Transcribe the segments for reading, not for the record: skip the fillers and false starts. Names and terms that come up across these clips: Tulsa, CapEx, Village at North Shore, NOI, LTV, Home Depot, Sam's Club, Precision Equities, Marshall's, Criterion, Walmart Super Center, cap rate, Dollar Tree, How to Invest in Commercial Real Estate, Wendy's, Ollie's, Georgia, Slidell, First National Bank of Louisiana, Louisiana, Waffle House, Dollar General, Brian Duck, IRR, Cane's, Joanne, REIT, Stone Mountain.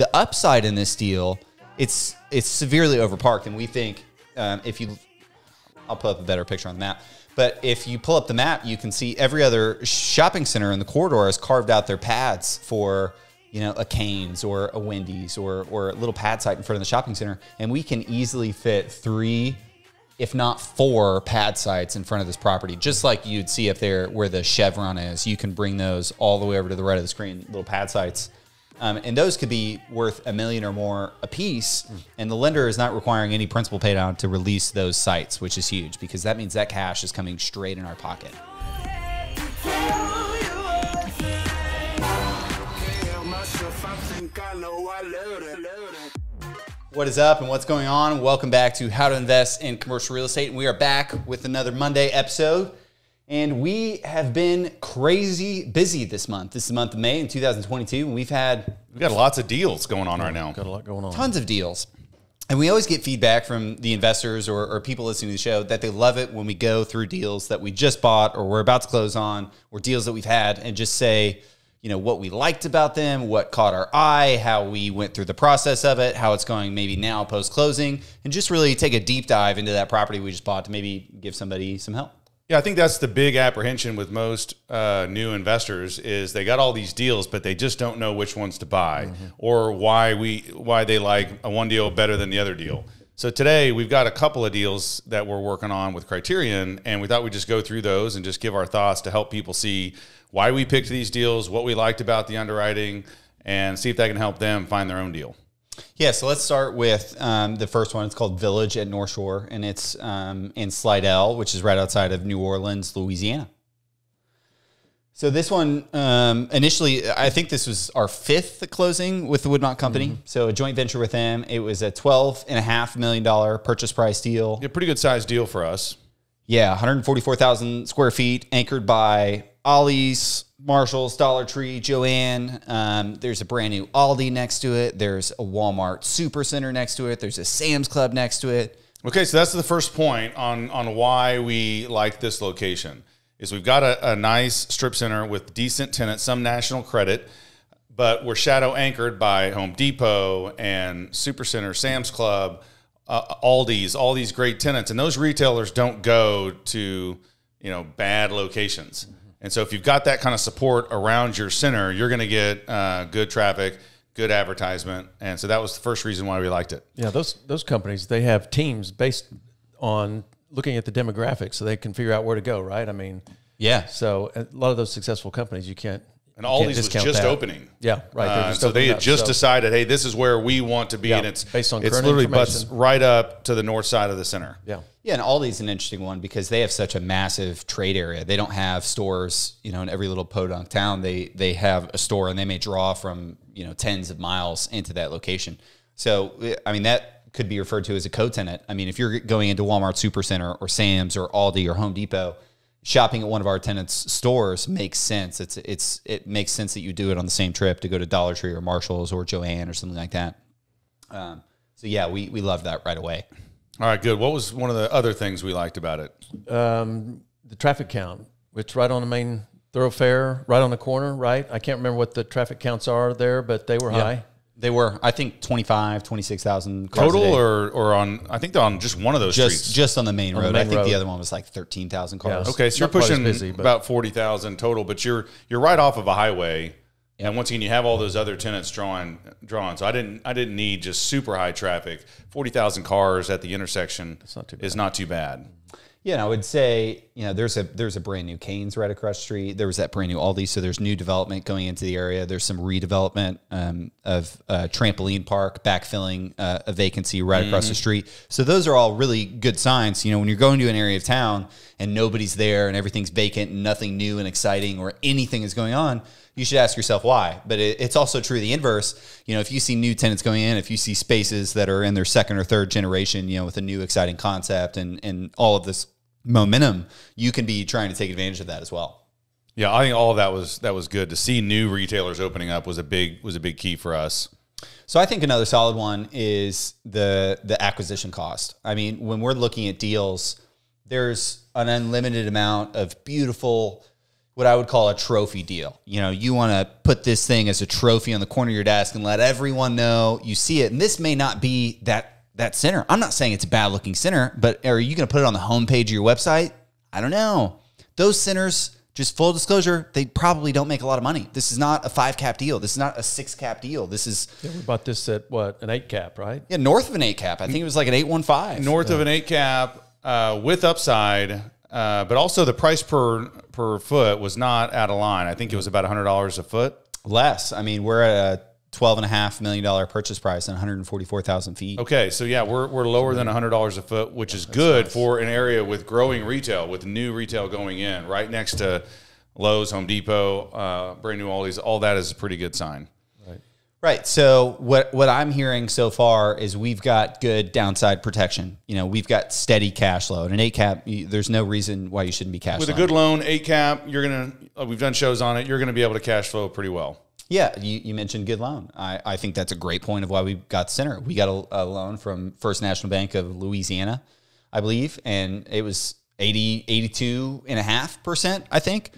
The upside in this deal, it's severely overparked, and we think if you, I'll put up a better picture on the map. But if you pull up the map, you can see every other shopping center in the corridor has carved out their pads for, you know, a Cane's or a Wendy's or a little pad site in front of the shopping center. And we can easily fit 3, if not 4 pad sites in front of this property, just like you'd see up there where the Chevron is. You can bring those all the way over to the right of the screen, little pad sites. And those could be worth $1 million or more a piece. And the lender is not requiring any principal pay down to release those sites, which is huge because that means that cash is coming straight in our pocket. What is up and what's going on? Welcome back to How to Invest in Commercial Real Estate. We are back with another Monday episode. And we have been crazy busy this month. This is the month of May in 2022. And we've got lots of deals going on right now. Got a lot going on. Tons of deals. And we always get feedback from the investors or people listening to the show that they love it when we go through deals that we just bought or we're about to close on or deals that we've had and just say, you know, what we liked about them, what caught our eye, how we went through the process of it, how it's going maybe now post-closing, and just really take a deep dive into that property we just bought to maybe give somebody some help. Yeah, I think that's the big apprehension with most new investors is they got all these deals, but they just don't know which ones to buy or why they like one deal better than the other deal. So today we've got a couple of deals that we're working on with Criterion, and we thought we'd just go through those and just give our thoughts to help people see why we picked these deals, what we liked about the underwriting, and see if that can help them find their own deal. Yeah, so let's start with the first one. It's called Village at North Shore, and it's in Slidell, which is right outside of New Orleans, Louisiana. So this one, initially, I think this was our 5th closing with the Woodknot Company. So a joint venture with them. It was a $12.5 million purchase price deal. A pretty good sized deal for us. Yeah, 144,000 square feet, anchored by Ollie's, Marshall's, Dollar Tree, Joanne. There's a brand new Aldi next to it. There's a Walmart Super Center next to it. There's a Sam's Club next to it. Okay, so that's the first point on why we like this location is we've got a nice strip center with decent tenants, some national credit, but we're shadow anchored by Home Depot and Super Center, Sam's Club, Aldi's, all these great tenants. And those retailers don't go to, you know, bad locations. And so if you've got that kind of support around your center, you're going to get good traffic, good advertisement. And so that was the first reason why we liked it. Yeah, those companies, they have teams based on looking at the demographics so they can figure out where to go, right? I mean, yeah. So a lot of those successful companies, you can't And all these was just opening. Yeah, right. So they had just decided, hey, this is where we want to be. Yeah, and it's based on it's literally butts right up to the north side of the center. Yeah. Yeah, and Aldi's an interesting one because they have such a massive trade area. They don't have stores, you know, in every little podunk town. They have a store, and they may draw from, you know, tens of miles into that location. So, I mean, that could be referred to as a co-tenant. I mean, if you're going into Walmart Supercenter or Sam's or Aldi or Home Depot, shopping at one of our tenants' stores makes sense. It makes sense that you do it on the same trip to go to Dollar Tree or Marshall's or Joanne or something like that. So, yeah, we love that right away. All right, good. What was one of the other things we liked about it? The traffic count, which right on the main thoroughfare, right on the corner, right? I can't remember what the traffic counts are there, but they were high. They were, I think, 25,000, 26,000 cars total a day. or on, I think they're on just one of those streets. Just on the main road. I think the other one was like 13,000 cars. Yeah, okay, so you're pushing about 40,000 total, but you're right off of a highway. And once again, you have all those other tenants drawing. So I didn't need just super high traffic. 40,000 cars at the intersection is not too bad. Yeah, and I would say, you know, there's a brand new Cane's right across the street. There was that brand new Aldi, so there's new development going into the area. There's some redevelopment of trampoline park, backfilling a vacancy right across the street. So those are all really good signs. You know, when you're going to an area of town and nobody's there and everything's vacant and nothing new and exciting or anything is going on, you should ask yourself why. But it's also true the inverse. You know, if you see new tenants going in, if you see spaces that are in their 2nd or 3rd generation, you know, with a new exciting concept and all of this momentum, you can be trying to take advantage of that as well. Yeah, I think all of that was good to see. New retailers opening up was a big key for us. So I think another solid one is the acquisition cost. I mean, when we're looking at deals, there's an unlimited amount of beautiful, what I would call a trophy deal. You know, you want to put this thing as a trophy on the corner of your desk and let everyone know you see it. And this may not be that center. I'm not saying it's a bad looking center, but are you going to put it on the homepage of your website? I don't know. Those centers, just full disclosure, they probably don't make a lot of money. This is not a 5-cap deal. This is not a 6-cap deal. This is... Yeah, we bought this at, what, an 8-cap, right? Yeah, north of an 8-cap. I think it was like an 8.15. North of an 8-cap with upside... but also the price per foot was not out of line. I think it was about $100 a foot less. I mean, we're at a $12.5 million purchase price and 144,000 feet. Okay, so yeah, we're lower than $100 a foot, which is good for an area with growing retail, with new retail going in right next to Lowe's, Home Depot, brand new Ollie's. All that is a pretty good sign. Right. So what I'm hearing so far is we've got good downside protection. You know, we've got steady cash flow. And an 8-cap, there's no reason why you shouldn't be cash flowing. With a good loan, 8-cap, you're going to, we've done shows on it, you're going to be able to cash flow pretty well. Yeah. You mentioned good loan. I think that's a great point of why we got the center. We got a loan from First National Bank of Louisiana, I believe. And it was 82.5%, I think.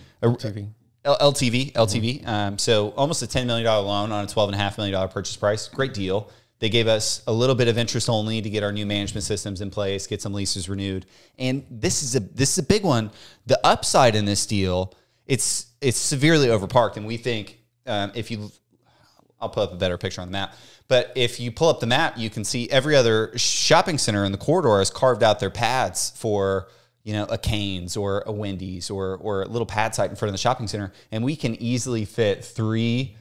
LTV. So almost a $10 million loan on a $12.5 million purchase price. Great deal. They gave us a little bit of interest only to get our new management systems in place, get some leases renewed. And this is a big one. The upside in this deal, it's severely overparked. And we think I'll pull up a better picture on the map. But if you pull up the map, you can see every other shopping center in the corridor has carved out their pads for, you know, a Cane's or a Wendy's or a little pad site in front of the shopping center. And we can easily fit 3,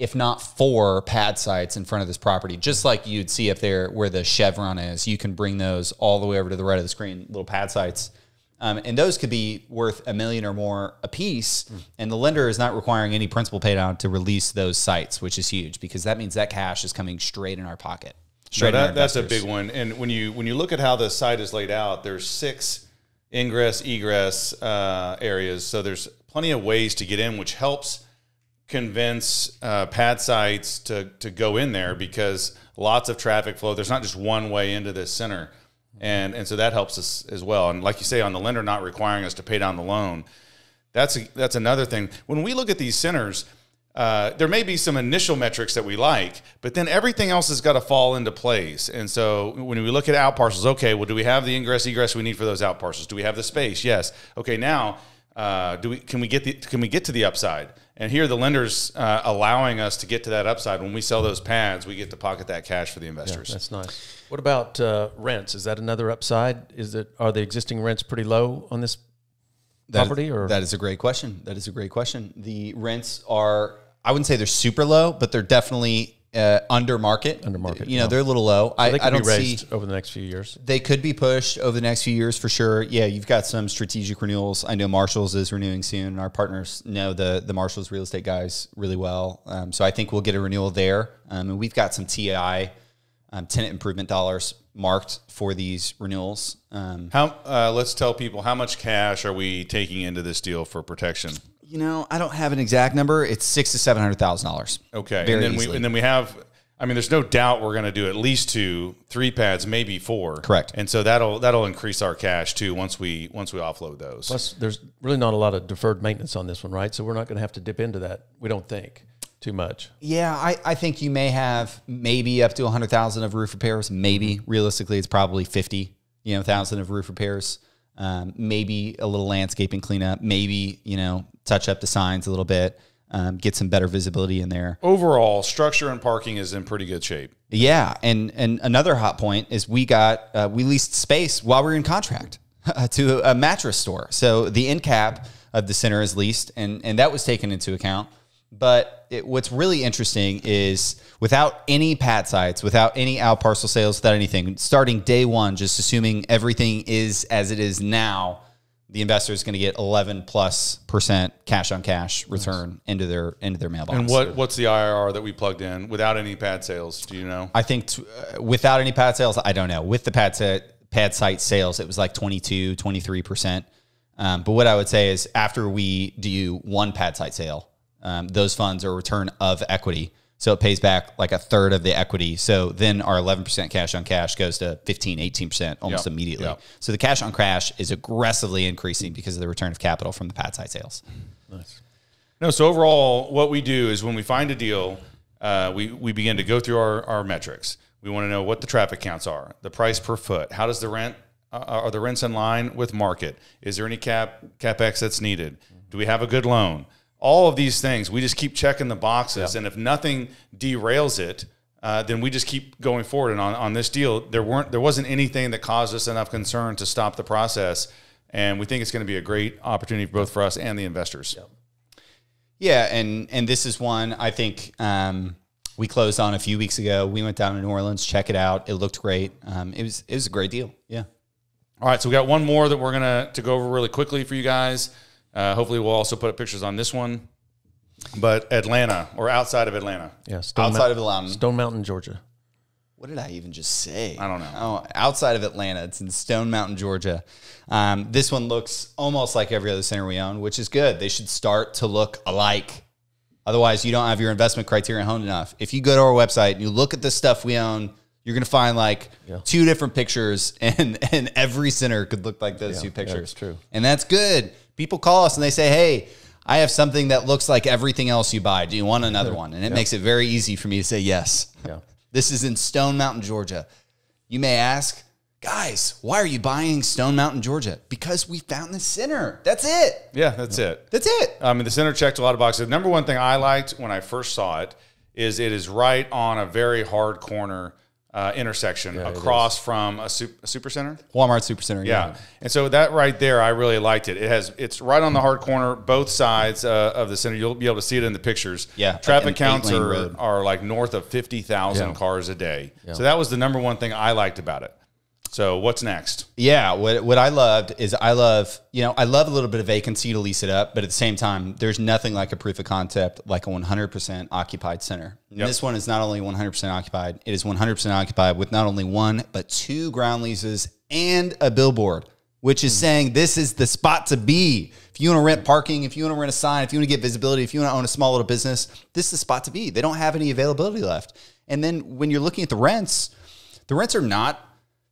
if not 4 pad sites in front of this property, just like you'd see up there where the Chevron is. You can bring those all the way over to the right of the screen, little pad sites. And those could be worth $1 million or more a piece. And the lender is not requiring any principal pay down to release those sites, which is huge because that means that cash is coming straight in our pocket. Straight in our investors. That's a big one. And when you look at how the site is laid out, there's 6 ingress, egress areas. So there's plenty of ways to get in, which helps convince pad sites to go in there because lots of traffic flow. There's not just one way into this center. And so that helps us as well. And like you say, on the lender not requiring us to pay down the loan, that's another thing. When we look at these centers, there may be some initial metrics that we like, but then everything else has got to fall into place. And so when we look at out parcels, okay, well, do we have the ingress, egress we need for those out parcels? Do we have the space? Yes. Okay, now can we get to the upside? And here the lender's allowing us to get to that upside. When we sell those pads, we get to pocket that cash for the investors. Yeah, that's nice. What about rents? Is that another upside? Are the existing rents pretty low on this property? That is a great question. That is a great question. The rents are, I wouldn't say they're super low, but they're definitely under market. Under market. You know, they're a little low. So I don't see over the next few years. They could be pushed over the next few years for sure. Yeah, you've got some strategic renewals. I know Marshall's is renewing soon, and our partners know the Marshall's real estate guys really well. So I think we'll get a renewal there. And we've got some TI tenant improvement dollars marked for these renewals. Let's tell people, how much cash are we taking into this deal for protection? You know, I don't have an exact number. It's $600,000 to $700,000. Okay, and then we have. I mean, there's no doubt we're going to do at least 2, 3 pads, maybe 4. Correct. And so that'll increase our cash too once we offload those. Plus, there's really not a lot of deferred maintenance on this one, right? So we're not going to have to dip into that. We don't think. Too much. Yeah, I think you may have maybe up to 100,000 of roof repairs. Maybe realistically, it's probably 50,000 of roof repairs. Maybe a little landscaping cleanup. Maybe touch up the signs a little bit. Get some better visibility in there. Overall, structure and parking is in pretty good shape. Yeah, and another hot point is we leased space while we were in contract to a mattress store. So the end cap of the center is leased, and that was taken into account. But what's really interesting is without any pad sites, without any out parcel sales, without anything, starting day one, just assuming everything is as it is now, the investor is going to get 11+% cash on cash return into their mailbox. And what's the IRR that we plugged in without any pad sales? Do you know? I think without any pad sales, I don't know. With the pad site sales, it was like 22, 23%. But what I would say is after we do one pad site sale, those funds are a return of equity. So it pays back like 1/3 of the equity. So then our 11% cash on cash goes to 15, 18% almost immediately. So the cash on cash is aggressively increasing because of the return of capital from the pad site sales. Nice. No, so overall, what we do is when we find a deal, we begin to go through our metrics. We want to know what the traffic counts are, the price per foot, how does the rent, are the rents in line with market? Is there any capex that's needed? Do we have a good loan? All of these things, we just keep checking the boxes. Yep. And if nothing derails it, then we just keep going forward. And on this deal, there wasn't anything that caused us enough concern to stop the process. And we think it's going to be a great opportunity both for us and the investors. Yep. Yeah, and this is one I think we closed on a few weeks ago. We went down to New Orleans, check it out. It looked great. It was a great deal. Yeah. All right, so we got one more that we're going to go over really quickly for you guys. Hopefully we'll also put up pictures on this one. But Atlanta, or outside of Atlanta. Yeah, outside of Atlanta. Stone Mountain, Georgia. What did I even just say? I don't know. Oh, outside of Atlanta. It's in Stone Mountain, Georgia. This one looks almost like every other center we own, which is good. They should start to look alike. Otherwise, you don't have your investment criteria honed enough. If you go to our website and you look at the stuff we own, you're going to find like two different pictures, and every center could look like those two pictures. Yeah, that's true. And that's good. People call us and they say, hey, I have something that looks like everything else you buy. Do you want another one? And it makes it very easy for me to say yes. Yeah. This is in Stone Mountain, Georgia. You may ask, guys, why are you buying Stone Mountain, Georgia? Because we found the center. That's it. Yeah, that's it. That's it. I mean, the center checked a lot of boxes. The number one thing I liked when I first saw it is right on a very hard corner intersection across from a super center, Walmart Super Center. Yeah. And so that right there, I really liked it. It's right on the hard corner, both sides of the center. You'll be able to see it in the pictures. Yeah. Traffic counts are like north of 50,000 cars a day. Yeah. So that was the number one thing I liked about it. So what's next? Yeah. What I loved is I love a little bit of vacancy to lease it up, but at the same time, there's nothing like a proof of concept, like a 100% occupied center. And this one is not only 100% occupied, it is 100% occupied with not only one, but two ground leases and a billboard, which is saying this is the spot to be. If you want to rent parking, if you want to rent a sign, if you want to get visibility, if you want to own a small little business, this is the spot to be. They don't have any availability left. And then when you're looking at the rents are not,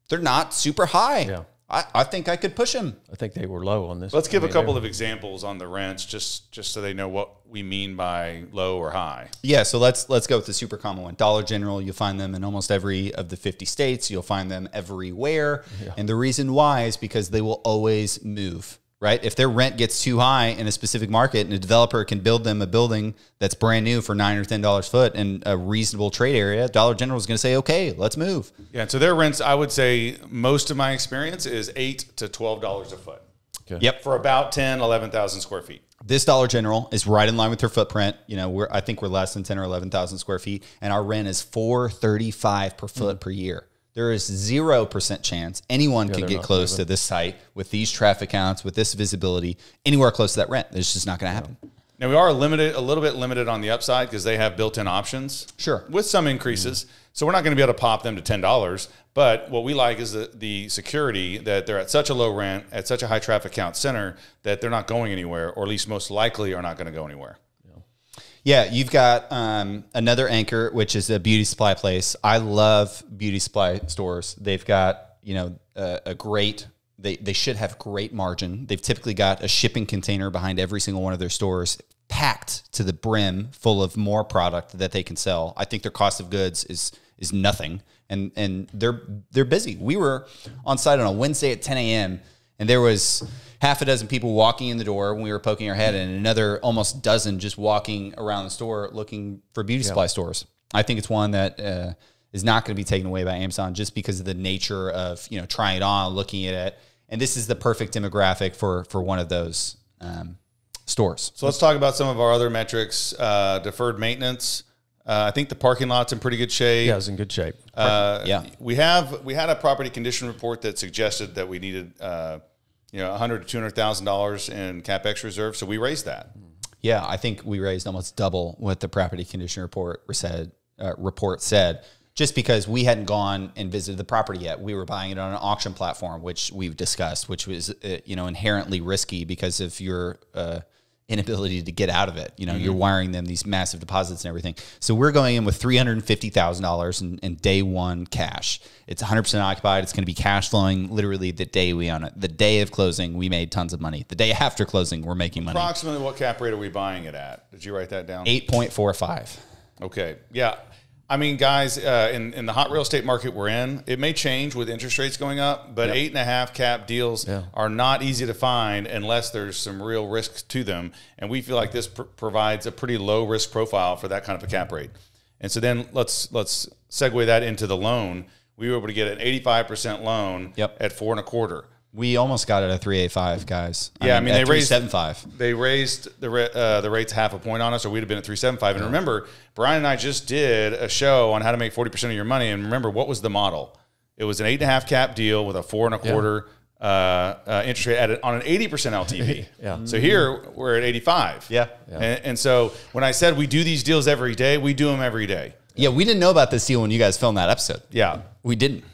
they're not super high. Yeah. I think I could push them. I think they were low on this. Let's give a couple of examples on the rents, just so they know what we mean by low or high. Yeah, so let's go with the super common one. Dollar General, you'll find them in almost every of the 50 states. You'll find them everywhere. Yeah. And the reason why is because they will always move, right? If their rent gets too high in a specific market and a developer can build them a building that's brand new for $9 or $10 a foot in a reasonable trade area, Dollar General is going to say, okay, let's move. Yeah, so their rents, I would say most of my experience is $8 to $12 a foot. Okay. Yep. For about 10, 11,000 square feet. This Dollar General is right in line with their footprint. You know, I think we're less than 10 or 11,000 square feet, and our rent is $4.35 per foot per year. There is 0% chance anyone can get close to this site with these traffic counts, with this visibility, anywhere close to that rent. It's just not going to happen. Now, we are limited, a little bit limited on the upside because they have built-in options. Sure. With some increases. So we're not going to be able to pop them to $10. But what we like is the security that they're at such a low rent, at such a high traffic count center that they're not going anywhere, or at least most likely are not going to go anywhere. Yeah, you've got another anchor, which is a beauty supply place. I love beauty supply stores. They've got, you know, a great, they should have great margin. They've typically got a shipping container behind every single one of their stores packed to the brim full of more product that they can sell. I think their cost of goods is nothing, and they're busy. We were on site on a Wednesday at 10 a.m., and there was half a dozen people walking in the door when we were poking our head in, and another almost dozen just walking around the store looking for beauty supply stores. I think it's one that is not going to be taken away by Amazon just because of the nature of, you know, trying it on, looking at it. And this is the perfect demographic for one of those stores. So let's talk about some of our other metrics. Deferred maintenance. I think the parking lot's in pretty good shape. Yeah, it's in good shape. We had a property condition report that suggested that we needed you know, $100,000 to $200,000 in CapEx reserve. So we raised that. Yeah, I think we raised almost double what the property condition report said, just because we hadn't gone and visited the property yet. We were buying it on an auction platform, which we've discussed, which was, you know, inherently risky because of your inability to get out of it. You know, you're wiring them these massive deposits and everything. So we're going in with $350,000 in day one cash. It's 100% occupied. It's going to be cash flowing literally the day we own it. The day of closing, we made tons of money. The day after closing, we're making money. Approximately what cap rate are we buying it at? Did you write that down? 8.45. Okay. Yeah. I mean, guys, in the hot real estate market we're in, it may change with interest rates going up, but 8.5 cap deals are not easy to find unless there's some real risks to them. And we feel like this provides a pretty low risk profile for that kind of a cap rate. And so then let's segue that into the loan. We were able to get an 85% loan at 4.25%. We almost got it at 3.85, guys. Yeah, I mean they raised 3.75. They raised the rates 0.5 point on us, or we'd have been at 3.75. And remember, Brian and I just did a show on how to make 40% of your money. And remember, what was the model? It was an 8.5 cap deal with a 4.25 interest rate on an 80% LTV. So here we're at 85. And so when I said we do these deals every day, we do them every day. Yeah, we didn't know about this deal when you guys filmed that episode. Yeah, we didn't.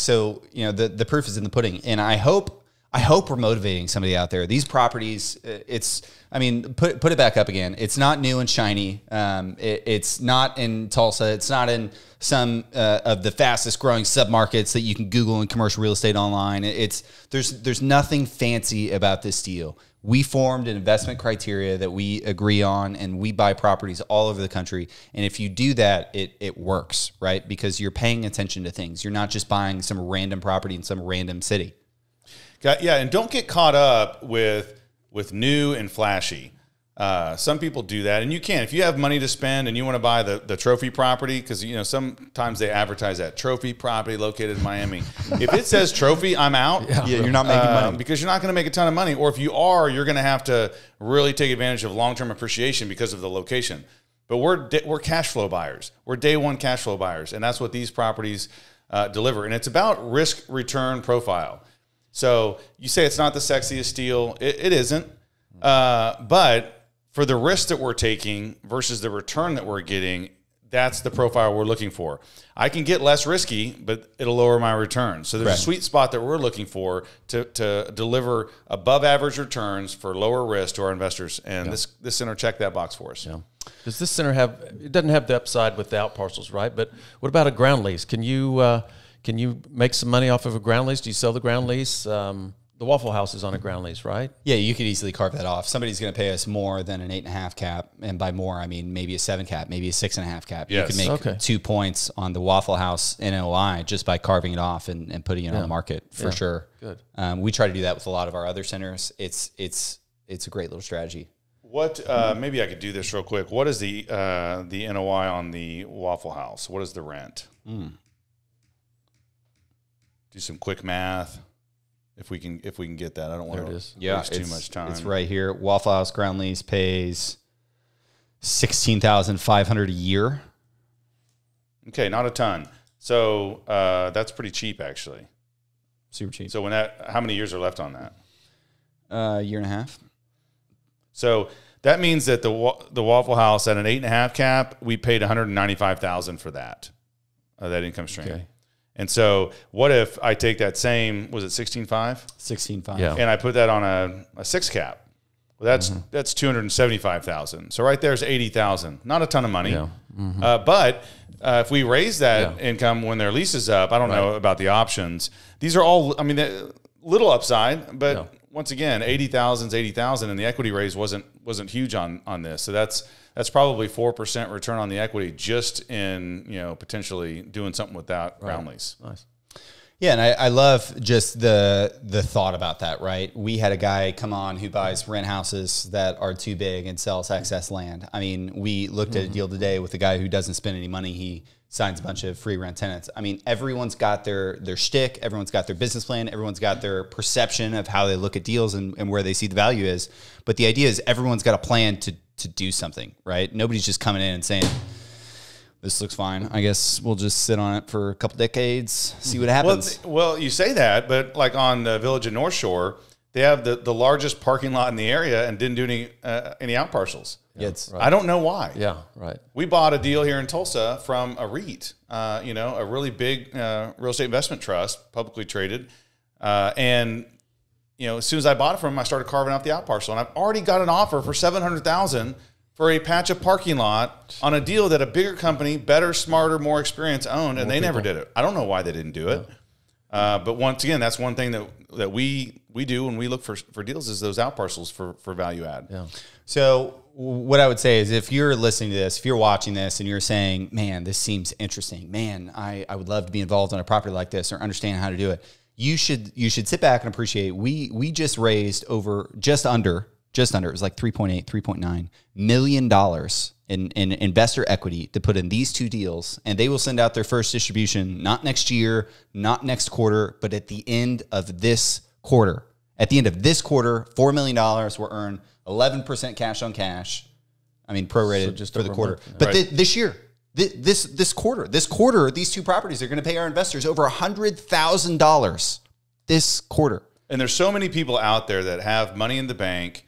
So you know, the proof is in the pudding, and I hope we're motivating somebody out there. These properties, it's, I mean, put it back up again. It's not new and shiny. It's not in Tulsa. It's not in some of the fastest growing submarkets that you can Google in commercial real estate online. There's nothing fancy about this deal. We formed an investment criteria that we agree on, and we buy properties all over the country. And if you do that, it works, right? Because you're paying attention to things. You're not just buying some random property in some random city. Yeah, and don't get caught up with new and flashy. Some people do that, and you can. If you have money to spend and you want to buy the trophy property, because you know sometimes they advertise that trophy property located in Miami. If it says trophy, I'm out. Yeah, you're not making money, because you're not going to make a ton of money. Or if you are, you're going to have to really take advantage of long-term appreciation because of the location. But we're cash flow buyers. We're day one cash flow buyers, and that's what these properties deliver. And it's about risk return profile. So you say it's not the sexiest deal. It isn't, but for the risk that we're taking versus the return that we're getting, that's the profile we're looking for. I can get less risky, but it'll lower my return. So there's a sweet spot that we're looking for to deliver above average returns for lower risk to our investors. And this center checked that box for us. Yeah. Does this center have, it doesn't have the upside without parcels, right? But what about a ground lease? Can you make some money off of a ground lease? Do you sell the ground lease? The Waffle House is on a ground lease, right? Yeah, you could easily carve that off. Somebody's going to pay us more than an 8.5 cap. And by more, I mean maybe a 7 cap, maybe a 6.5 cap. Yes. You could make 2 points on the Waffle House NOI just by carving it off and putting it on the market for sure. Good. We try to do that with a lot of our other centers. It's a great little strategy. What, maybe I could do this real quick. What is the NOI on the Waffle House? What is the rent? Do some quick math. If we can get that, I don't want to waste too much time. It's right here. Waffle House ground lease pays $16,500 a year. Okay, not a ton. So that's pretty cheap, actually. Super cheap. So how many years are left on that? A year and a half. So that means that the Waffle House at an 8.5 cap, we paid $195,000 for that that income stream. Okay. And so what if I take that same, was it 16.5? 16.5. Yeah. And I put that on a 6 cap. Well, that's $275,000. So right there is $80,000. Not a ton of money. Yeah. But if we raise that income when their lease is up, I don't know about the options. These are all, I mean, little upside, but once again, $80,000 is $80,000, and the equity raise wasn't huge on this. So that's probably 4% return on the equity just in, you know, potentially doing something with that ground lease. Nice. Yeah, and I love just the thought about that, right? We had a guy come on who buys rent houses that are too big and sells excess land. I mean, we looked at a deal today with a guy who doesn't spend any money. He signs a bunch of free rent tenants. I mean, everyone's got their shtick. Everyone's got their business plan. Everyone's got their perception of how they look at deals and where they see the value is. But the idea is everyone's got a plan to do something, right? Nobody's just coming in and saying, this looks fine. I guess we'll just sit on it for a couple decades, see what happens. Well, you say that, but like on the Village at North Shore, they have the largest parking lot in the area and didn't do any out parcels. Yeah, I don't know why. Yeah, right. We bought a deal here in Tulsa from a REIT, you know, a really big real estate investment trust, publicly traded, and you know, as soon as I bought it from him, I started carving out the out parcel, and I've already got an offer for $700,000 for a patch of parking lot on a deal that a bigger company, better, smarter, more experienced owned, and they never did it. I don't know why they didn't do it. But once again, that's one thing that we do when we look for deals is those out parcels for value add. Yeah. So what I would say is, if you're listening to this, if you're watching this and you're saying, man, this seems interesting, man, I would love to be involved in a property like this or understand how to do it. You should sit back and appreciate. We just raised over just under, it was like $3.8, $3.9 million in investor equity to put in these two deals. And they will send out their first distribution, not next year, not next quarter, but at the end of this quarter. At the end of this quarter, $4 million will earn 11% cash on cash. I mean, prorated, so just for the quarter. Month, but right. This year, this quarter, these two properties are going to pay our investors over $100,000 this quarter. And there's so many people out there that have money in the bank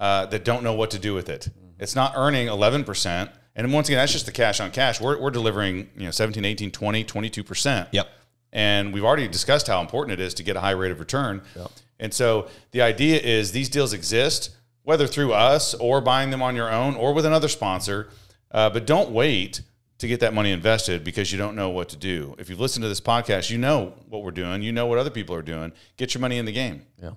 that don't know what to do with it. It's not earning 11%. And once again, that's just the cash on cash. We're delivering, you know, 17, 18, 20, 22%. Yep. And we've already discussed how important it is to get a high rate of return. Yep. And so the idea is these deals exist, whether through us or buying them on your own or with another sponsor. But don't wait to get that money invested because you don't know what to do. If you've listened to this podcast, you know what we're doing. You know what other people are doing. Get your money in the game. Yeah.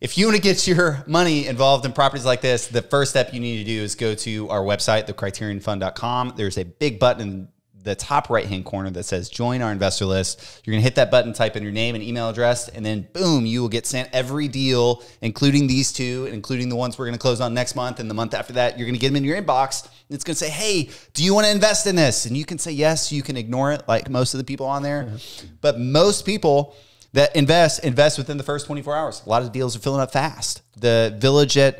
If you want to get your money involved in properties like this, the first step you need to do is go to our website, thecriterionfund.com. There's a big button in the top right-hand corner that says join our investor list. You're going to hit that button, type in your name and email address, and then boom, you will get sent every deal, including these two, and including the ones we're going to close on next month and the month after that. You're going to get them in your inbox, and it's going to say, hey, do you want to invest in this? And you can say yes. You can ignore it like most of the people on there. Mm-hmm. But most people that invest within the first 24 hours. A lot of deals are filling up fast. The Village at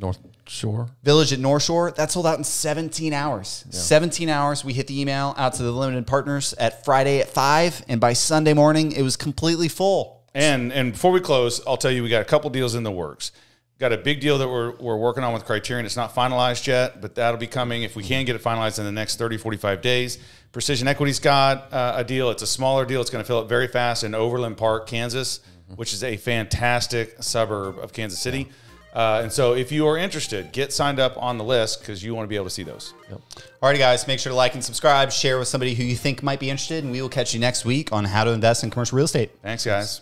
North Shore, that sold out in 17 hours. Yeah. 17 hours. We hit the email out to the limited partners at Friday at 5, and by Sunday morning, it was completely full. And before we close, I'll tell you, we got a couple deals in the works. Got a big deal that we're working on with Criterion. It's not finalized yet, but that'll be coming if we can get it finalized in the next 30, 45 days. Precision Equities got a deal. It's a smaller deal. It's going to fill up very fast in Overland Park, Kansas, which is a fantastic suburb of Kansas City. And so if you are interested, get signed up on the list because you want to be able to see those. Yep. All right, guys, make sure to like and subscribe, share with somebody who you think might be interested, and we will catch you next week on How to Invest in Commercial Real Estate. Thanks, guys.